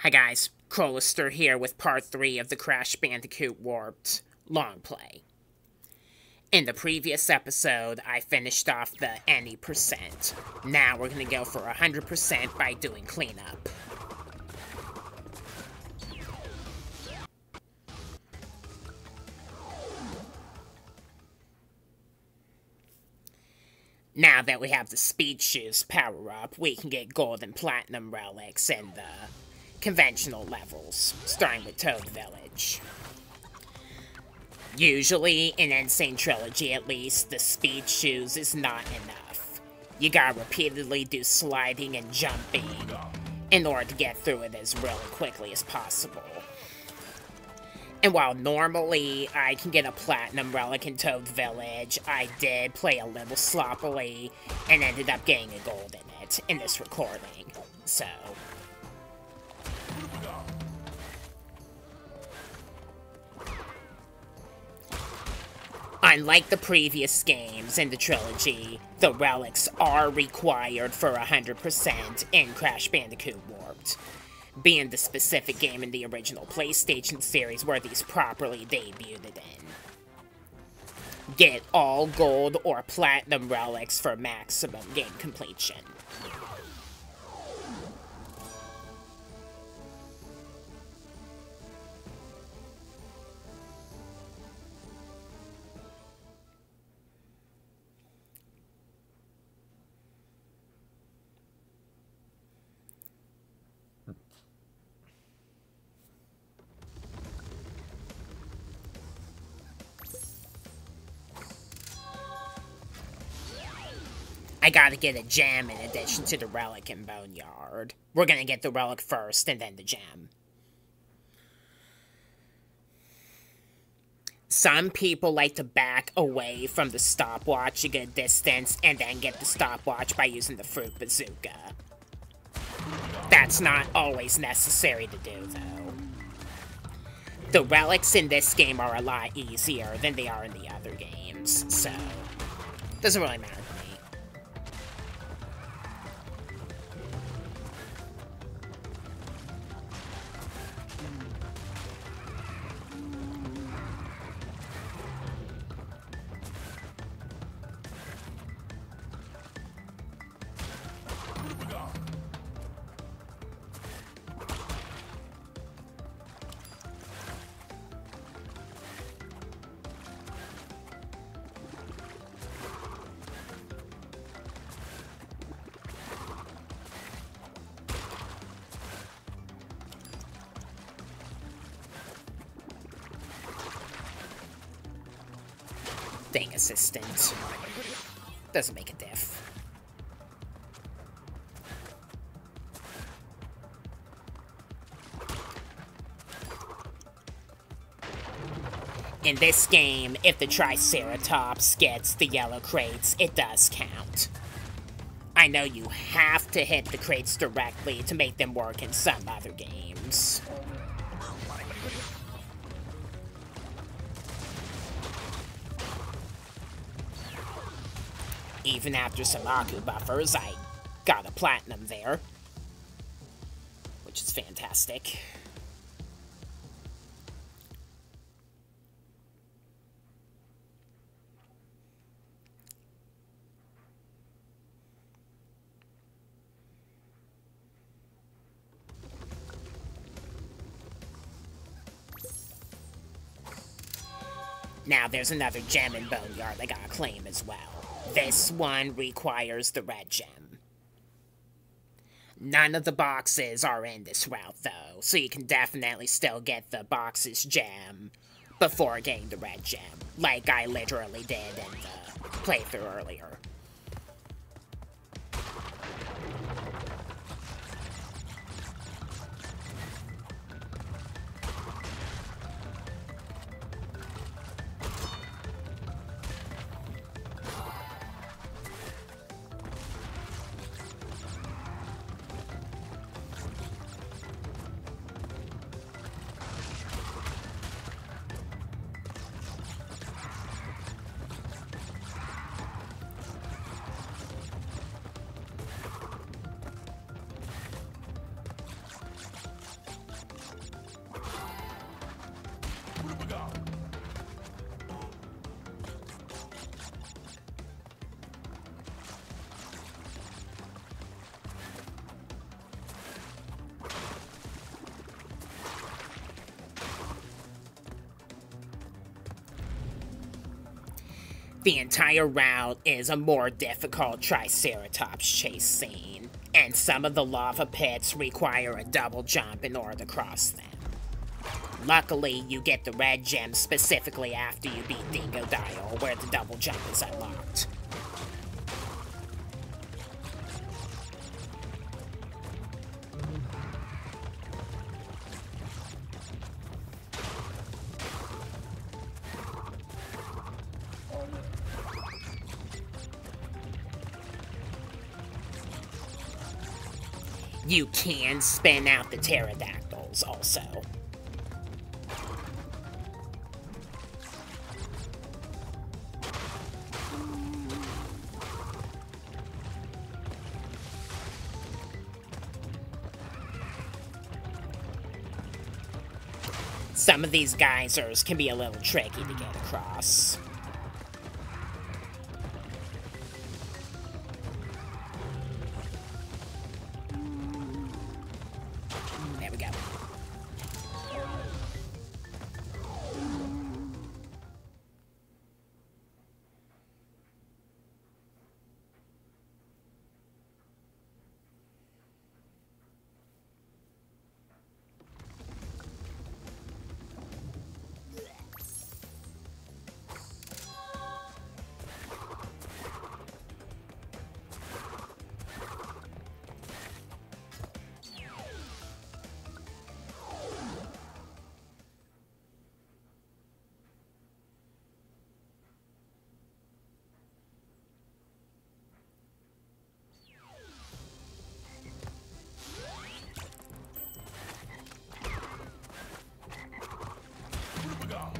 Hi guys, Crolister here with part 3 of the Crash Bandicoot Warped long play. In the previous episode, I finished off the any percent. Now we're gonna go for 100% by doing cleanup. Now that we have the Speed Shoes power-up, we can get gold and platinum relics in the conventional levels, starting with Toad Village. Usually, in N-Sane Trilogy at least, the Speed Shoes is not enough. You gotta repeatedly do sliding and jumping in order to get through it as really quickly as possible. And while normally I can get a platinum relic in Toad Village, I did play a little sloppily and ended up getting a gold in it in this recording, so... Unlike the previous games in the trilogy, the relics are required for 100% in Crash Bandicoot Warped, being the specific game in the original PlayStation series where these properly debuted in. Get all gold or platinum relics for maximum game completion. I gotta get a gem in addition to the relic in Boneyard. We're gonna get the relic first and then the gem. Some people like to back away from the stopwatch a good distance and then get the stopwatch by using the fruit bazooka. That's not always necessary to do, though. The relics in this game are a lot easier than they are in the other games, so it doesn't really matter. Dang assistant. Doesn't make a diff. In this game, if the Triceratops gets the yellow crates, it does count. I know you have to hit the crates directly to make them work in some other games. Even after some Aku buffers, I got a platinum there, which is fantastic. Now there's another gem in Boneyard I gotta claim as well. This one requires the red gem. None of the boxes are in this route, though, so you can definitely still get the box's gem before getting the red gem, like I literally did in the playthrough earlier. The entire route is a more difficult Triceratops chase scene, and some of the lava pits require a double jump in order to cross them. Luckily, you get the red gem specifically after you beat Dingodile, where the double jump is unlocked. You can spin out the pterodactyls also. Some of these geysers can be a little tricky to get across.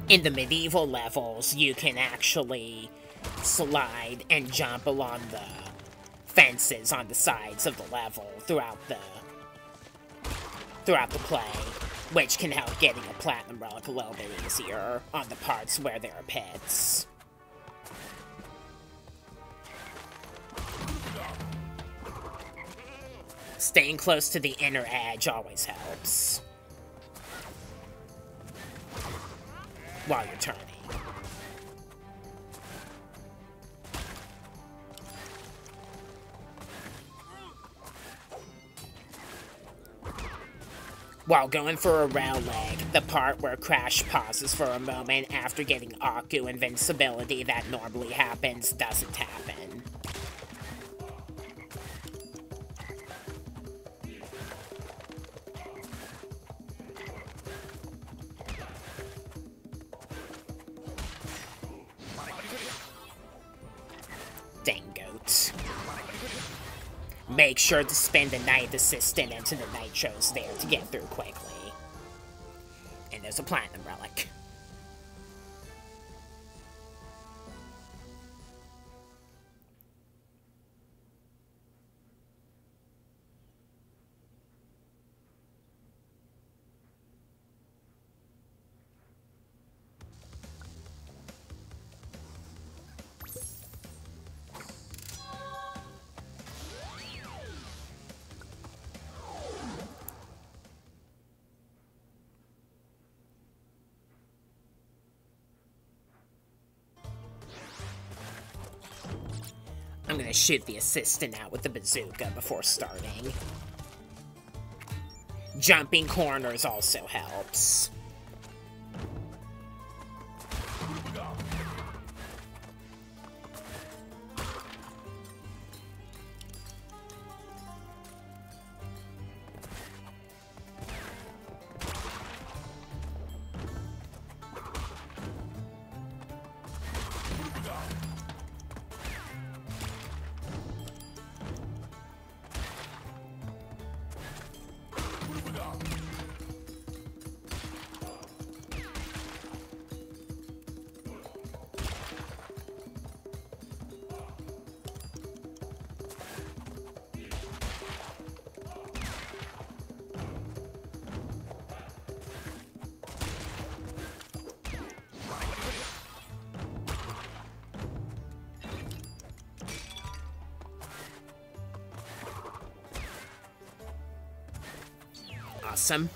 In the medieval levels, you can actually slide and jump along the fences on the sides of the level throughout the play, which can help getting a platinum relic a little bit easier on the parts where there are pits. Staying close to the inner edge always helps while you're turning. While going for a rail leg, the part where Crash pauses for a moment after getting Aku invincibility that normally happens doesn't happen. Make sure to spin the Night Assistant into the nitros there to get through quickly. And there's a platinum relic. I'm gonna shoot the assistant out with the bazooka before starting. Jumping corners also helps. Awesome.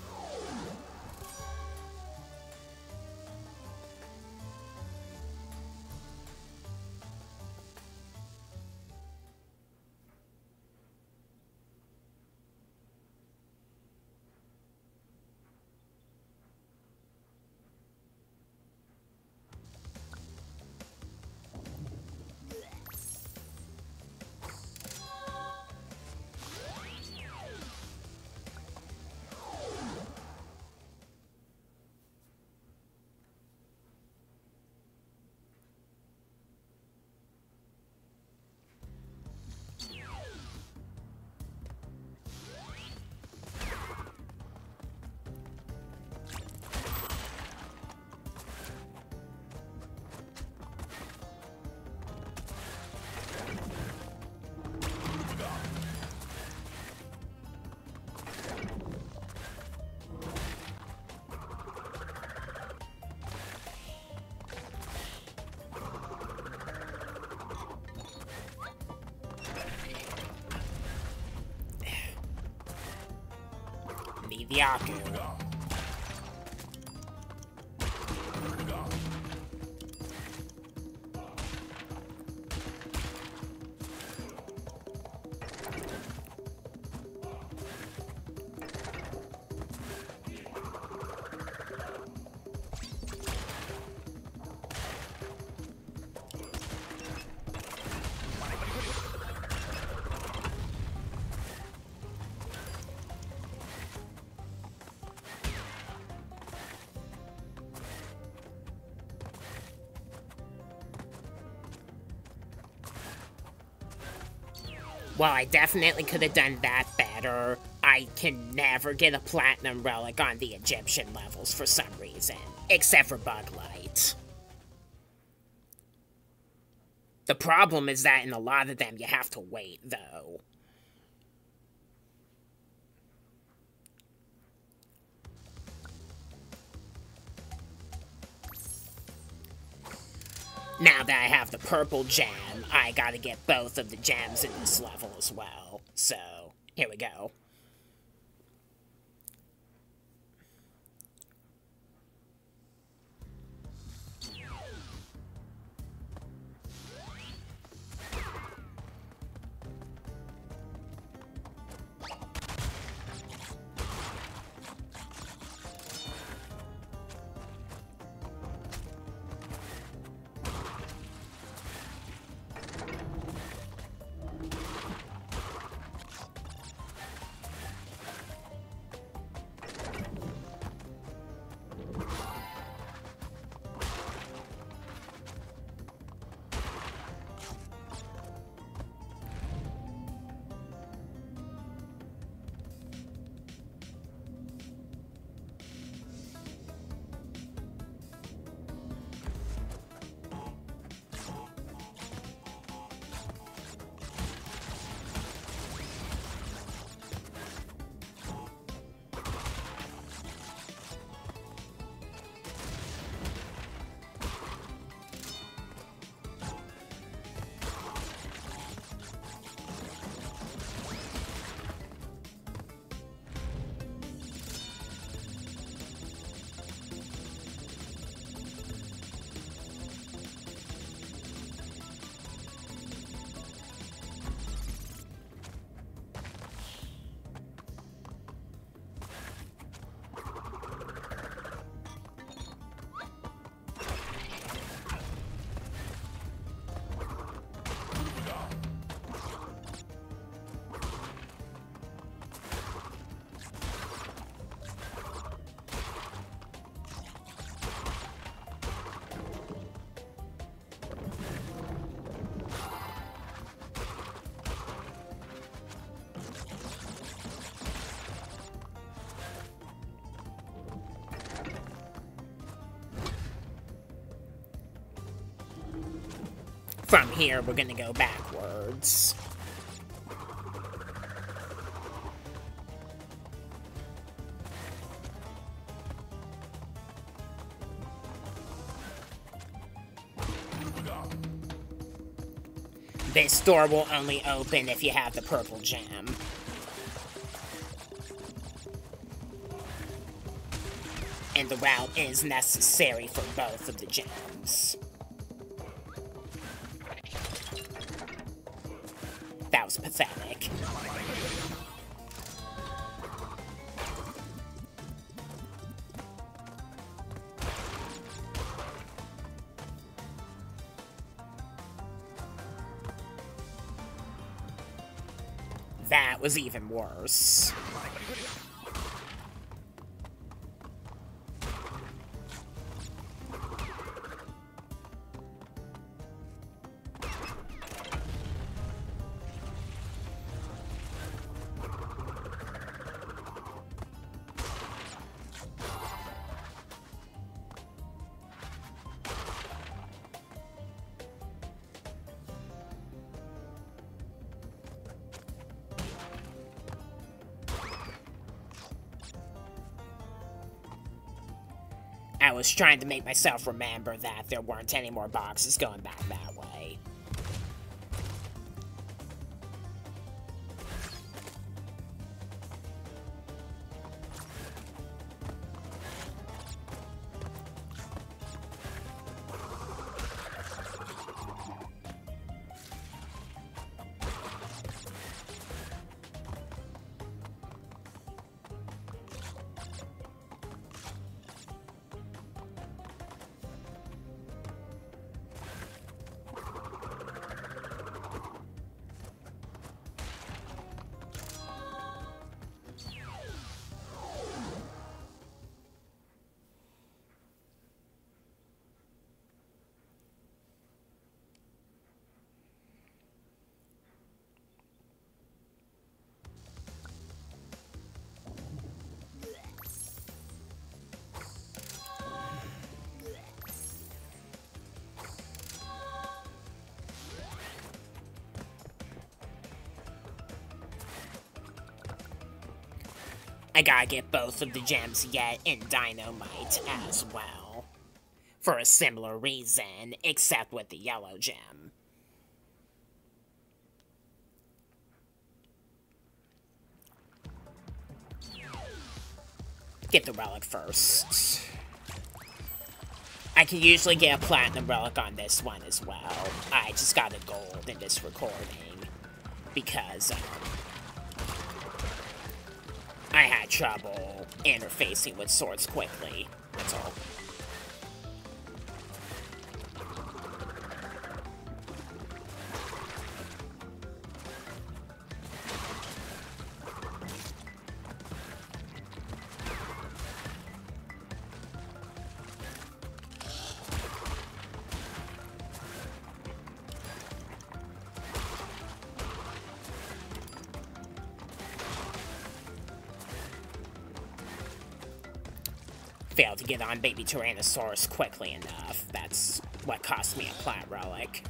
Byaku. Well, I definitely could have done that better. I can never get a platinum relic on the Egyptian levels for some reason, except for Bug Light. The problem is that in a lot of them you have to wait, though. Now that I have the purple gem, I gotta get both of the gems in this level as well. So, here we go. From here, we're gonna go backwards. This door will only open if you have the purple gem. And the route is necessary for both of the gems. Pathetic. That was even worse. I was trying to make myself remember that there weren't any more boxes going back that way. I gotta get both of the gems yet and Dino-Mite as well. For a similar reason, except with the yellow gem. Get the relic first. I can usually get a platinum relic on this one as well. I just got a gold in this recording because I had trouble interfacing with swords quickly. That's all. Failed to get on Baby Tyrannosaurus quickly enough. That's what cost me a plat relic.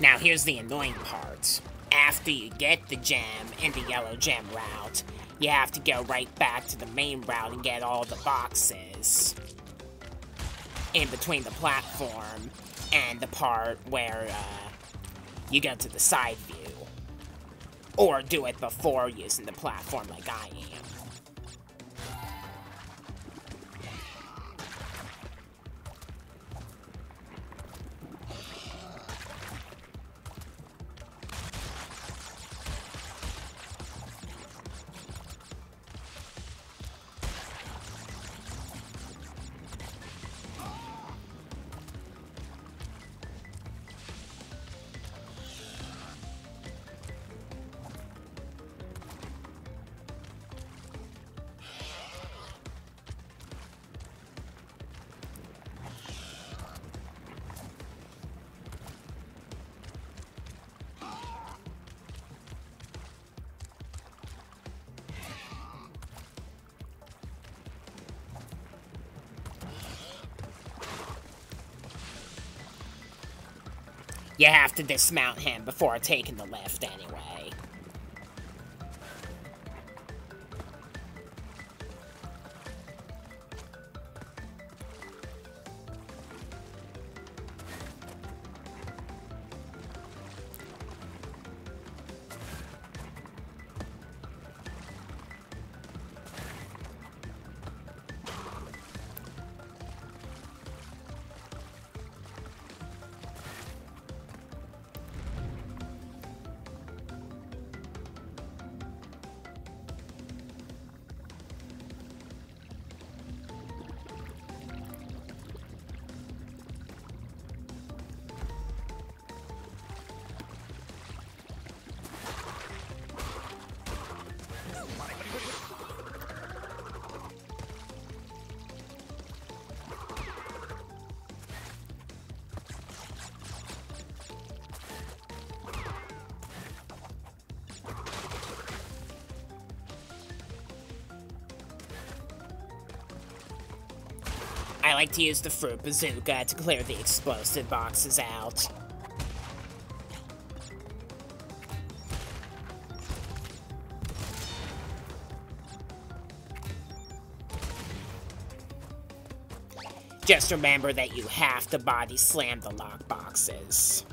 Now here's the annoying part. After you get the gem and the yellow gem route, you have to go right back to the main route and get all the boxes in between the platform and the part where you go to the side view. Or do it before using the platform like I am. You have to dismount him before taking the lift anyway. like to use the fruit bazooka to clear the explosive boxes out. Just remember that you have to body slam the lock boxes.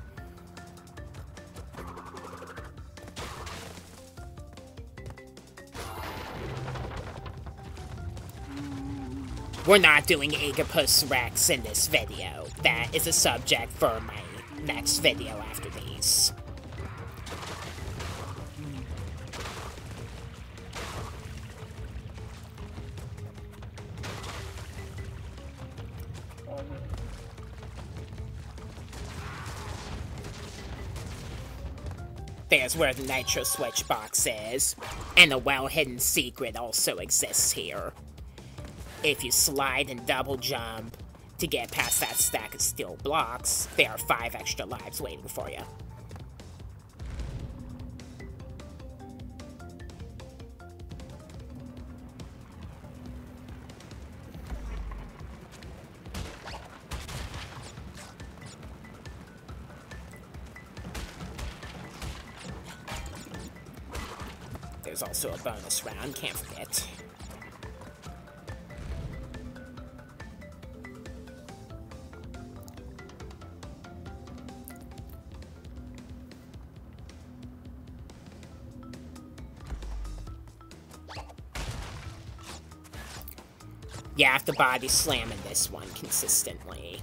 We're not doing Agapus Rex in this video. That is a subject for my next video after these. There's where the Nitro Switch box is, and a well-hidden secret also exists here. If you slide and double jump to get past that stack of steel blocks, there are 5 extra lives waiting for you. There's also a bonus round, can't forget. You have to body slam in this one consistently.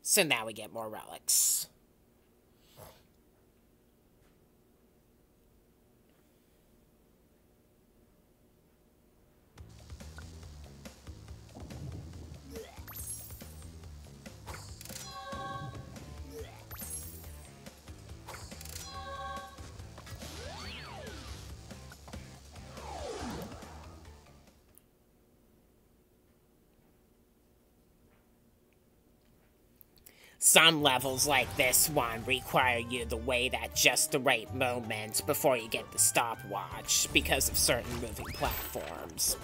So now we get more relics. Some levels like this one require you to wait at just the right moment before you get the stopwatch because of certain moving platforms,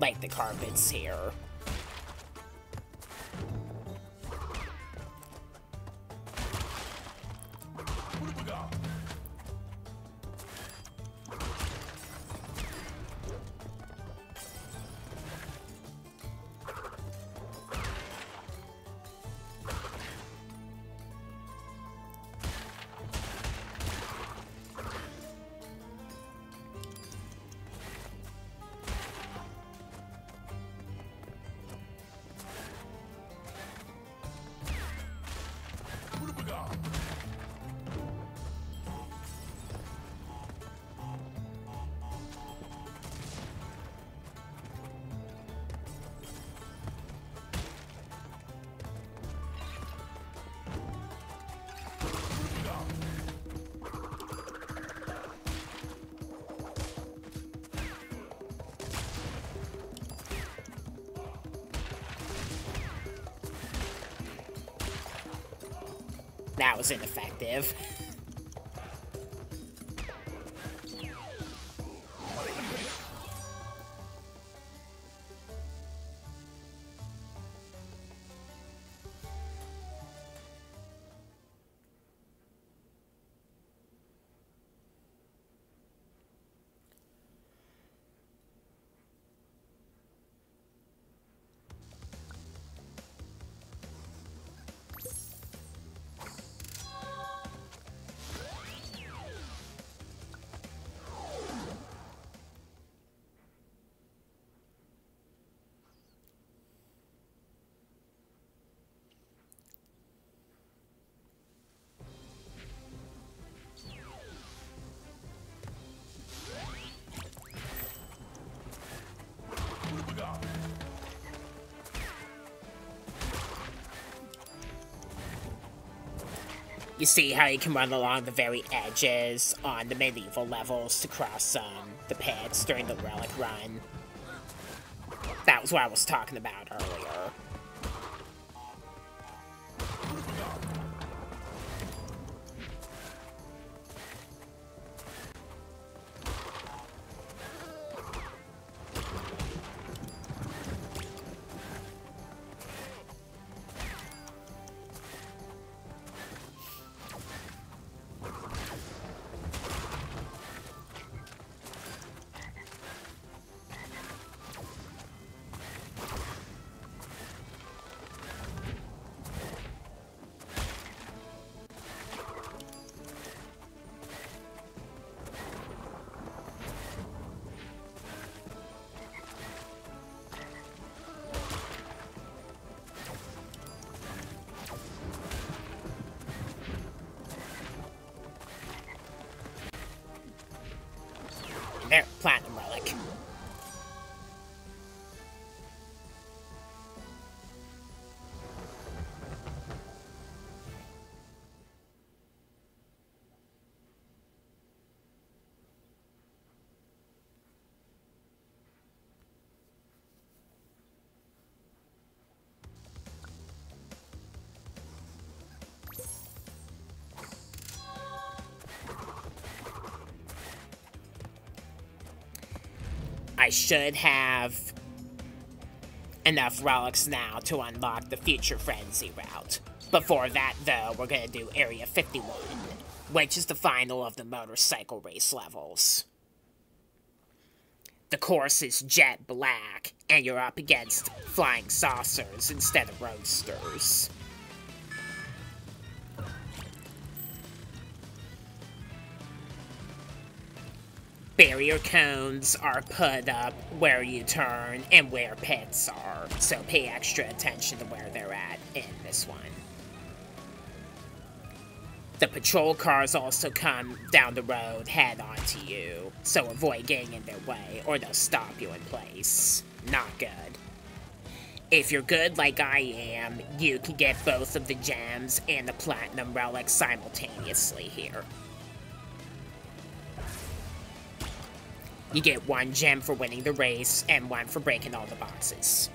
like the carpets here. That was ineffective. You see how you can run along the very edges on the medieval levels to cross the pits during the relic run. That was what I was talking about earlier. There, platinum relic. I should have enough relics now to unlock the Future Frenzy route. Before that, though, we're gonna do Area 51, which is the final of the motorcycle race levels. The course is jet black, and you're up against flying saucers instead of roadsters. Barrier cones are put up where you turn and where pits are, so pay extra attention to where they're at in this one. The patrol cars also come down the road head on to you, so avoid getting in their way or they'll stop you in place. Not good. If you're good like I am, you can get both of the gems and the platinum relics simultaneously here. You get one gem for winning the race, and one for breaking all the boxes.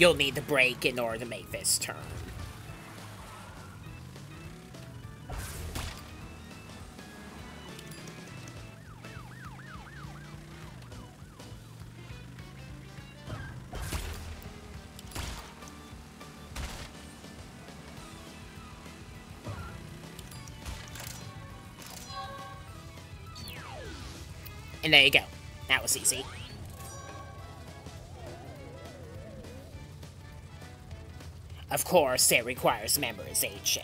You'll need to brake in order to make this turn. And there you go. That was easy. Of course, it requires memorization.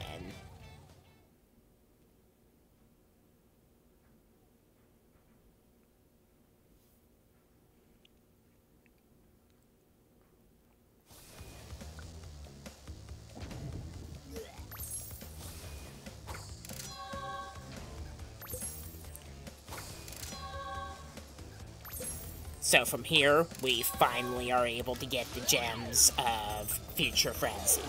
So from here, we finally are able to get the gems of Future Frenzy.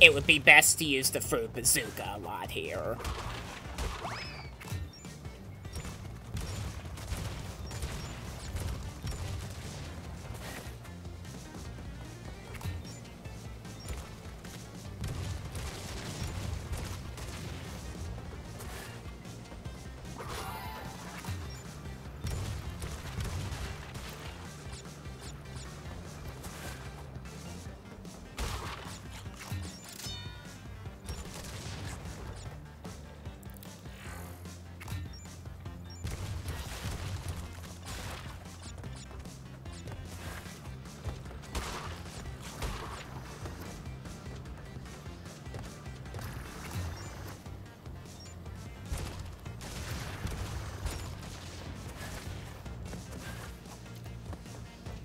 It would be best to use the fruit bazooka a lot here.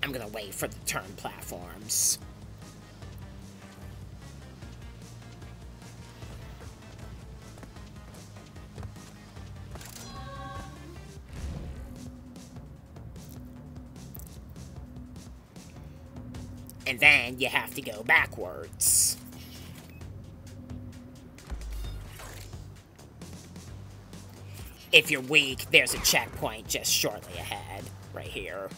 I'm gonna wait for the turn platforms. And then you have to go backwards. If you're weak, there's a checkpoint just shortly ahead, right here.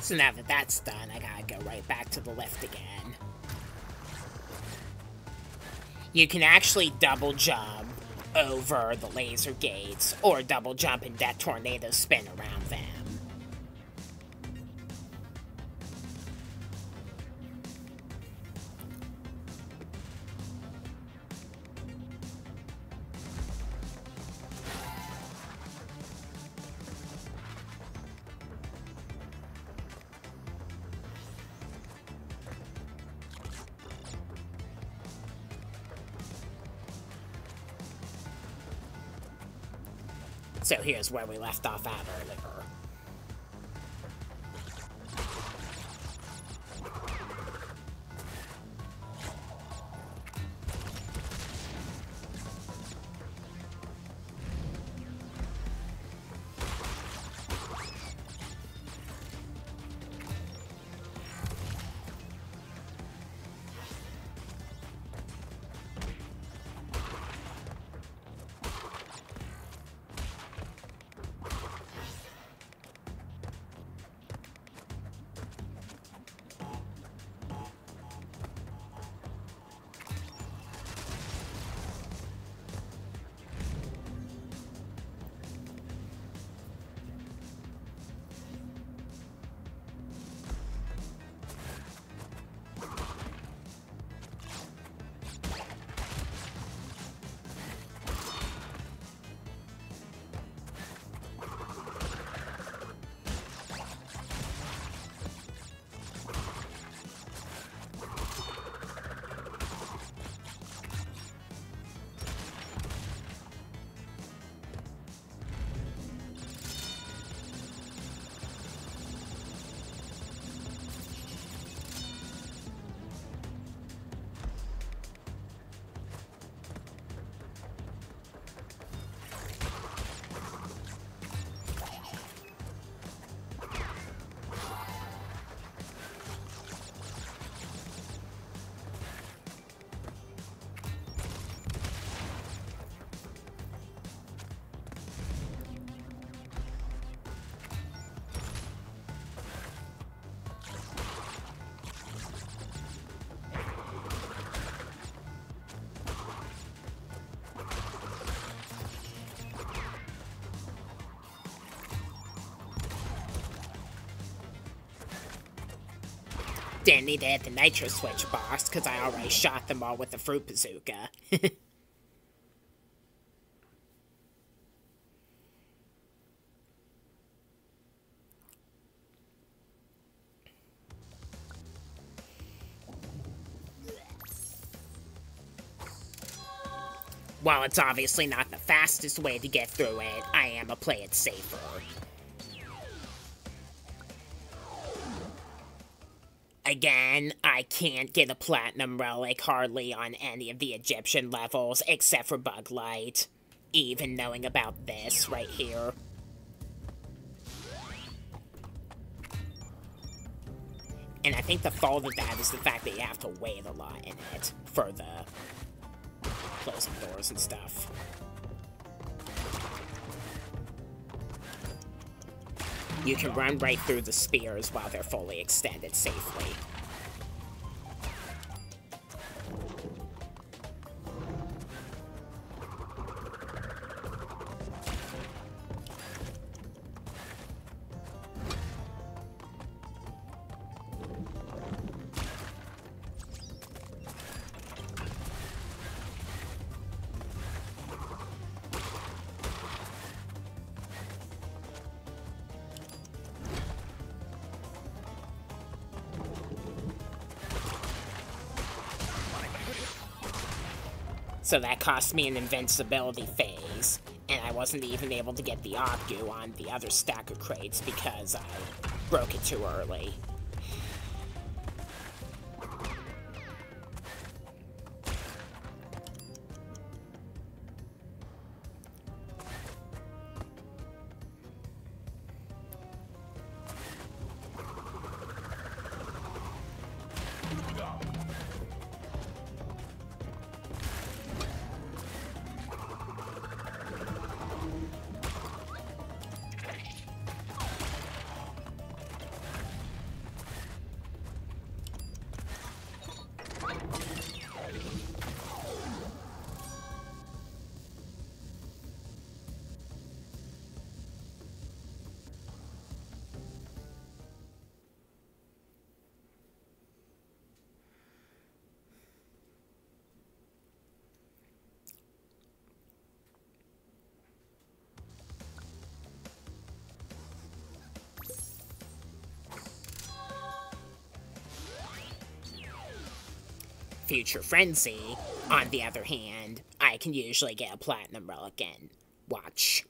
So now that that's done, I gotta go right back to the lift again. You can actually double jump over the laser gates, or double jump and that tornado spin around them. So here's where we left off at earlier. standing there at the nature switch box, because I already shot them all with the fruit bazooka. While it's obviously not the fastest way to get through it, I am a play it safer. Again, I can't get a platinum relic hardly on any of the Egyptian levels except for Bug Light, even knowing about this right here. And I think the fault of that is the fact that you have to wait a lot in it for the closing doors and stuff. You can run right through the spears while they're fully extended safely. So that cost me an invincibility phase, and I wasn't even able to get the Obgoo on the other stack of crates because I broke it too early. Future Frenzy, on the other hand, I can usually get a platinum relic in. Watch.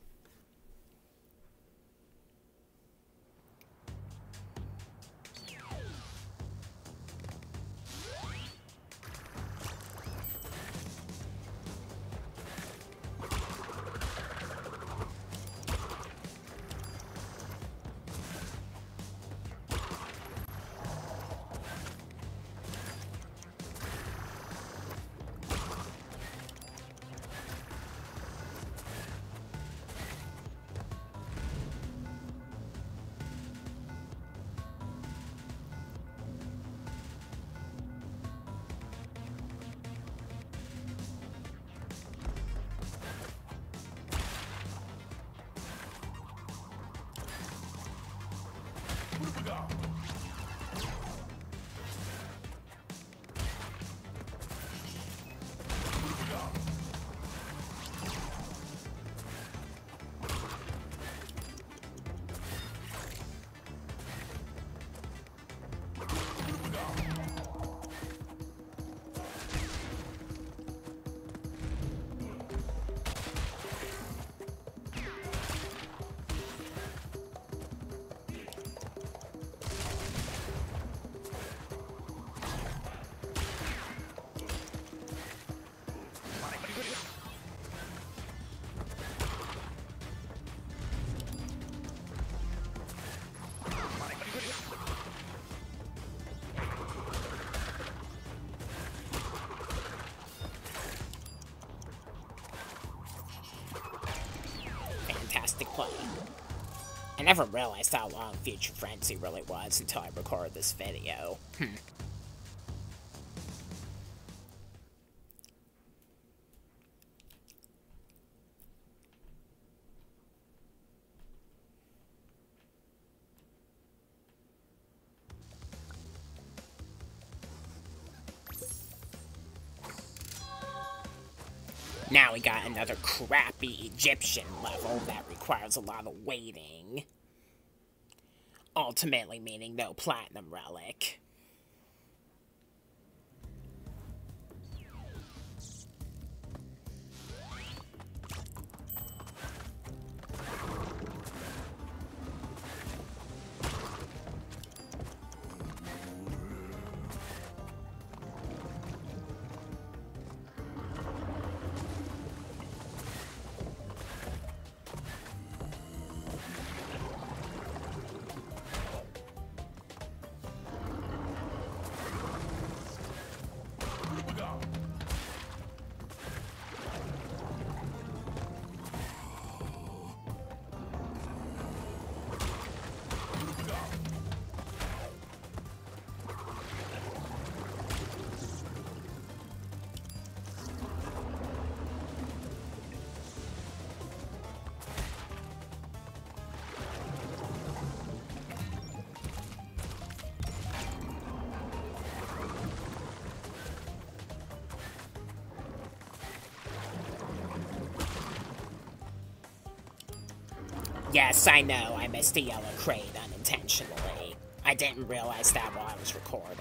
Play. I never realized how long Future Frenzy really was until I recorded this video. Now we got another crappy Egyptian level that requires a lot of waiting. Ultimately meaning no platinum relic. Yes, I know, I missed the yellow crate unintentionally. I didn't realize that while I was recording.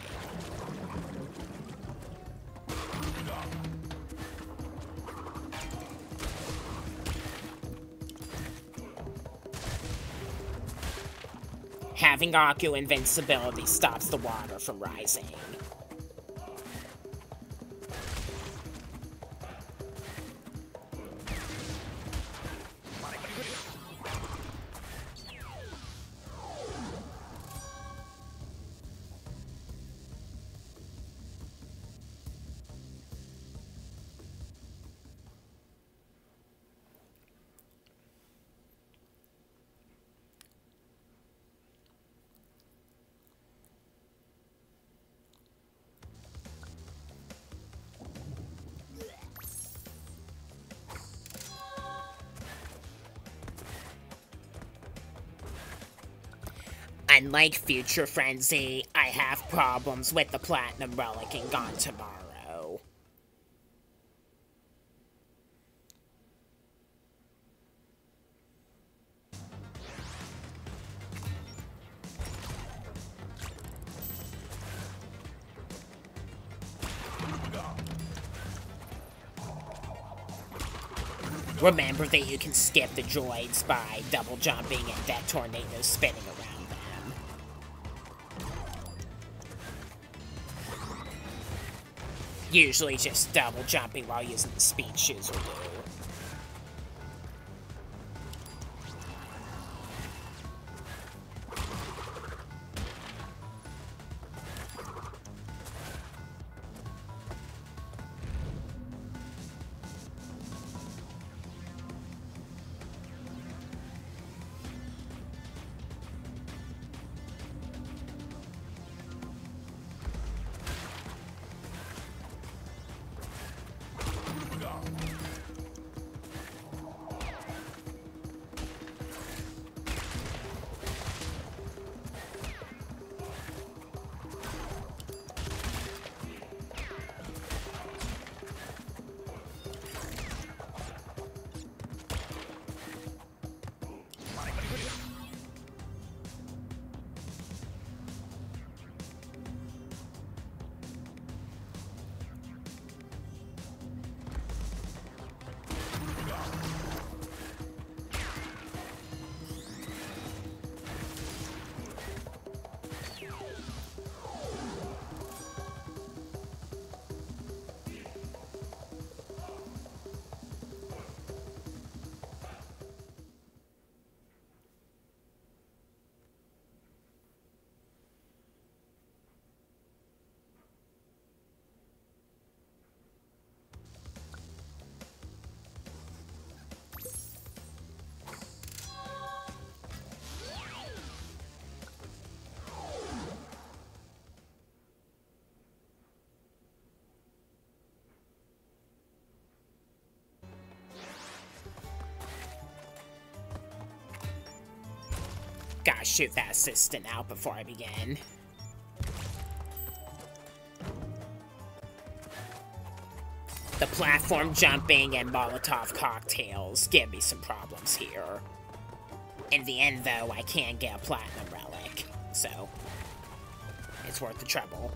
Having Aku invincibility stops the water from rising. Unlike Future Frenzy, I have problems with the Platinum Relic in Gone Tomorrow. Remember that you can skip the droids by double jumping and that tornado spinning around. Usually just double jumping while using the speed shoes will do. Gotta shoot that assistant out before I begin. The platform jumping and Molotov cocktails give me some problems here. In the end, though, I can get a platinum relic, so it's worth the trouble.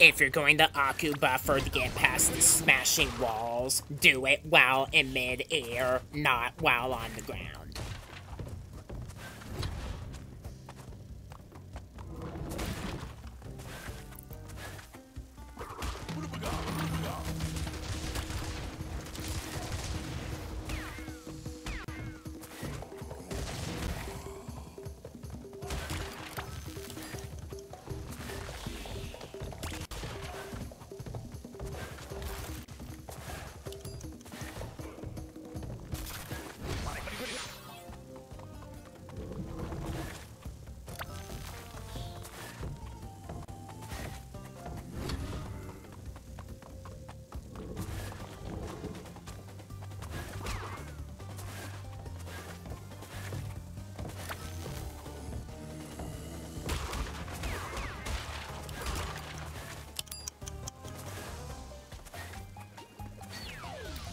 If you're going to Aku Buffer to get past the smashing walls, do it while in mid-air, not while on the ground.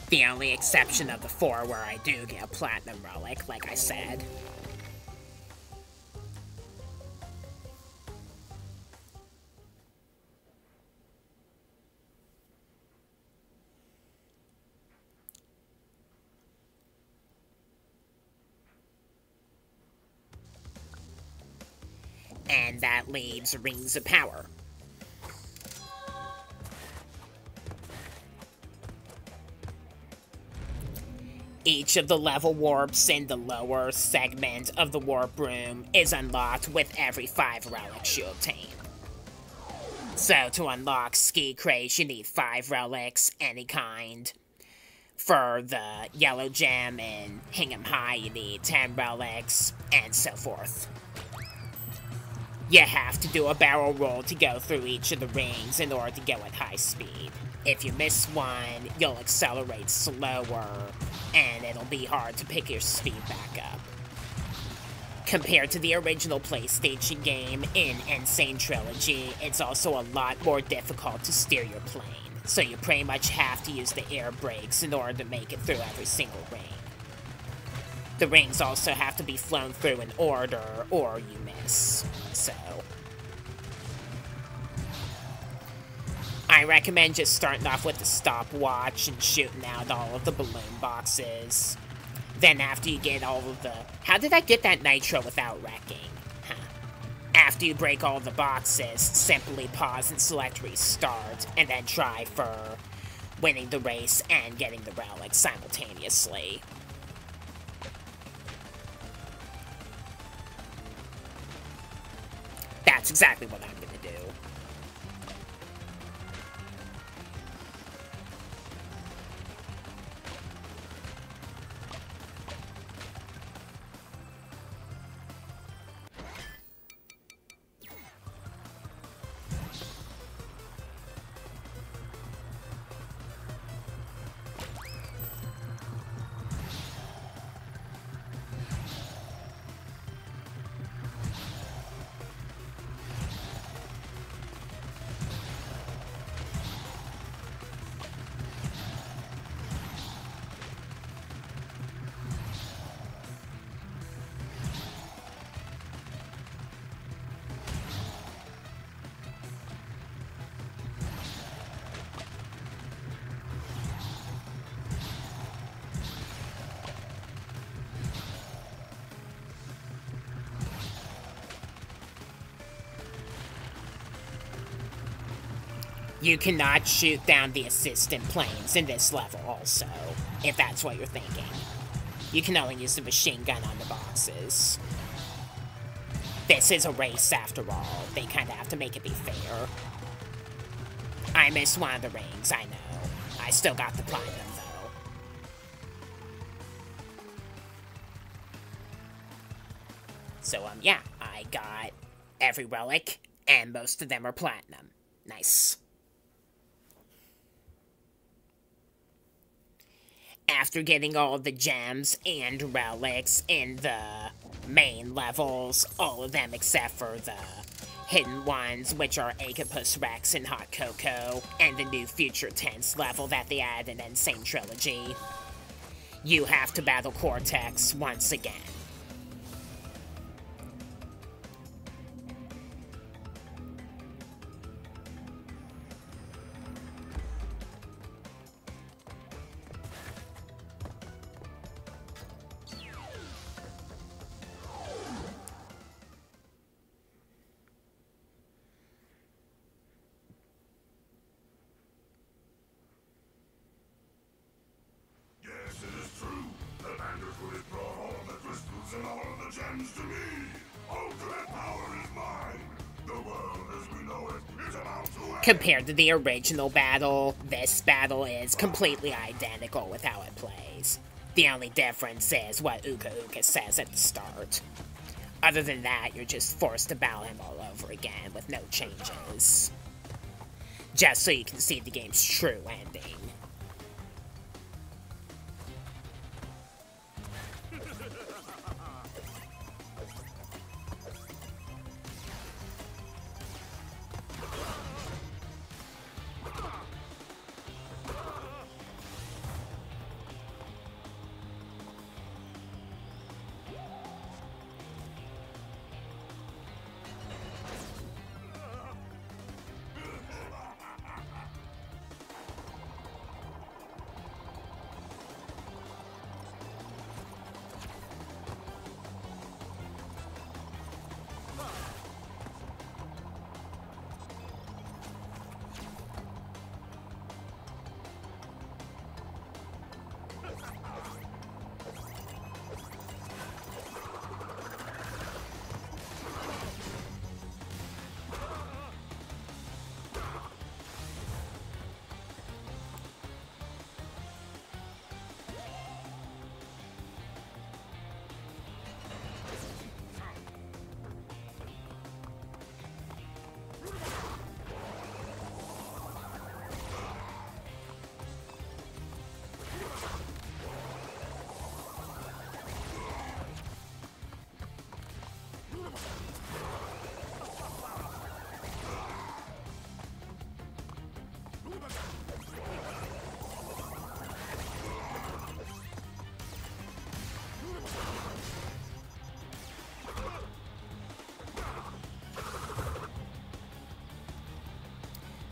The only exception of the four where I do get a platinum relic, like I said. And that leaves Rings of Power. Each of the level warps in the lower segment of the warp room is unlocked with every 5 relics you obtain. So to unlock Ski Craze, you need 5 relics, any kind. For the yellow gem in Hingham High, you need 10 relics, and so forth. You have to do a barrel roll to go through each of the rings in order to go at high speed. If you miss one, you'll accelerate slower, and it'll be hard to pick your speed back up. Compared to the original PlayStation game in N-Sane Trilogy, it's also a lot more difficult to steer your plane, so you pretty much have to use the air brakes in order to make it through every single ring. The rings also have to be flown through in order, or you miss, so... I recommend just starting off with the stopwatch and shooting out all of the balloon boxes. Then after you get all of the... How did I get that nitro without wrecking? Huh. After you break all the boxes, simply pause and select restart, and then try for winning the race and getting the relic simultaneously. That's exactly what I'm gonna do. You cannot shoot down the assistant planes in this level also, if that's what you're thinking. You can only use the machine gun on the boxes. This is a race after all. They kind of have to make it be fair. I missed one of the rings, I know. I still got the platinum though. So yeah, I got every relic, and most of them are platinum. Nice. After getting all the gems and relics in the main levels, all of them except for the hidden ones, which are Agapus Rex and Hot Cocoa, and the new Future Tense level that they added in N-Sane Trilogy, you have to battle Cortex once again. Compared to the original battle, this battle is completely identical with how it plays. The only difference is what Uka Uka says at the start. Other than that, you're just forced to battle him all over again with no changes. Just so you can see the game's true ending.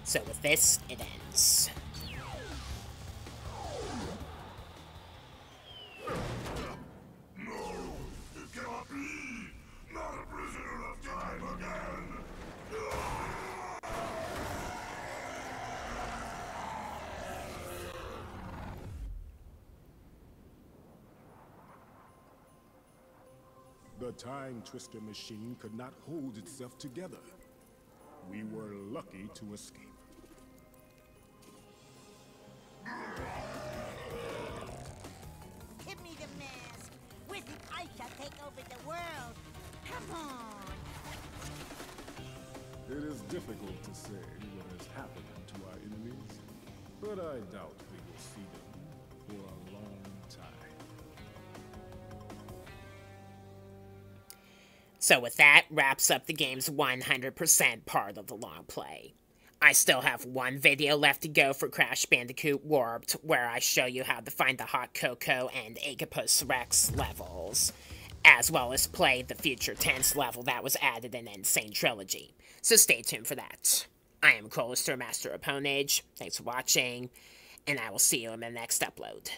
So with this, it ends. No, it cannot be. Not a prisoner of time again. The Time Twister machine could not hold itself together. We were lucky to escape. Give me the mask. With it, I shall take over the world. Come on. It is difficult to say what has happened to our enemies, but I doubt we will see them for a long time. So with that, wraps up the game's 100% part of the long play. I still have one video left to go for Crash Bandicoot Warped, where I show you how to find the Hot Cocoa and Agapus Rex levels, as well as play the Future Tense level that was added in N-Sane Trilogy. So stay tuned for that. I am Crolister, Master of Ponage. Thanks for watching, and I will see you in the next upload.